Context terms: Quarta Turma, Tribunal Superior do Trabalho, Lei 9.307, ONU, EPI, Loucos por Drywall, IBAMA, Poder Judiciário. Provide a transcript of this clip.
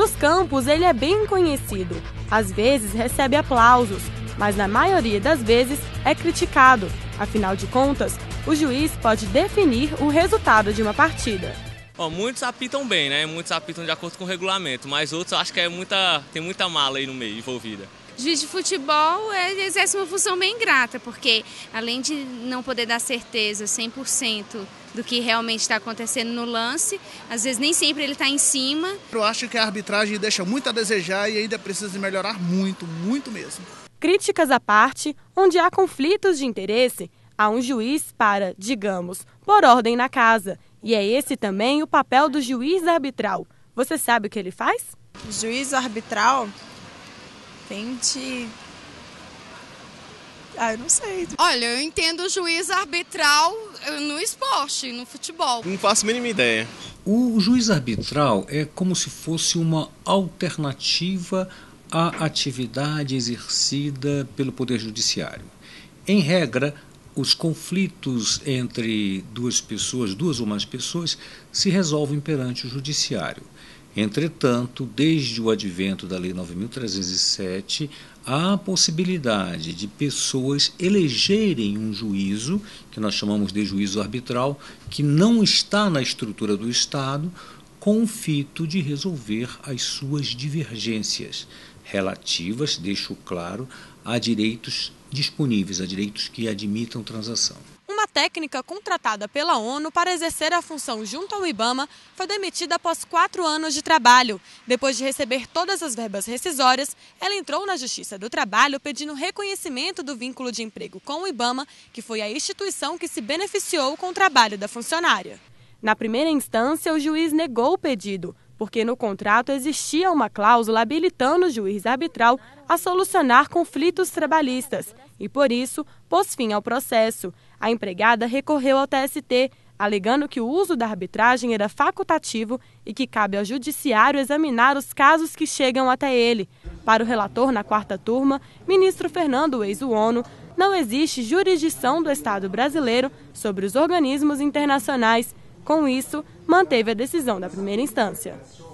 Nos campos, ele é bem conhecido. Às vezes recebe aplausos, mas na maioria das vezes é criticado. Afinal de contas, o juiz pode definir o resultado de uma partida. Muitos apitam bem, né? Muitos apitam de acordo com o regulamento, mas outros acho que tem muita mala aí no meio envolvida. Juiz de futebol exerce uma função bem ingrata, porque além de não poder dar certeza 100% do que realmente está acontecendo no lance, às vezes nem sempre ele está em cima. Eu acho que a arbitragem deixa muito a desejar e ainda precisa melhorar muito, muito mesmo. Críticas à parte, onde há conflitos de interesse, há um juiz para, digamos, por ordem na casa. E é esse também o papel do juiz arbitral. Você sabe o que ele faz? O juiz arbitral... eu não sei. Olha, eu entendo o juiz arbitral no esporte, no futebol. Não faço a mínima ideia. O juiz arbitral é como se fosse uma alternativa à atividade exercida pelo Poder Judiciário. Em regra, os conflitos entre duas ou mais pessoas, se resolvem perante o Judiciário. Entretanto, desde o advento da Lei 9.307, há a possibilidade de pessoas elegerem um juízo, que nós chamamos de juízo arbitral, que não está na estrutura do Estado, com o fito de resolver as suas divergências relativas, deixo claro, a direitos disponíveis, a direitos que admitam transação. Uma técnica contratada pela ONU para exercer a função junto ao IBAMA foi demitida após 4 anos de trabalho. Depois de receber todas as verbas rescisórias, ela entrou na Justiça do Trabalho pedindo reconhecimento do vínculo de emprego com o IBAMA, que foi a instituição que se beneficiou com o trabalho da funcionária. Na primeira instância, o juiz negou o pedido, porque no contrato existia uma cláusula habilitando o juiz arbitral a solucionar conflitos trabalhistas e, por isso, pôs fim ao processo. A empregada recorreu ao TST, alegando que o uso da arbitragem era facultativo e que cabe ao judiciário examinar os casos que chegam até ele. Para o relator na quarta turma, ministro Fernando Ex-ONU, não existe jurisdição do Estado brasileiro sobre os organismos internacionais. Com isso, manteve a decisão da primeira instância.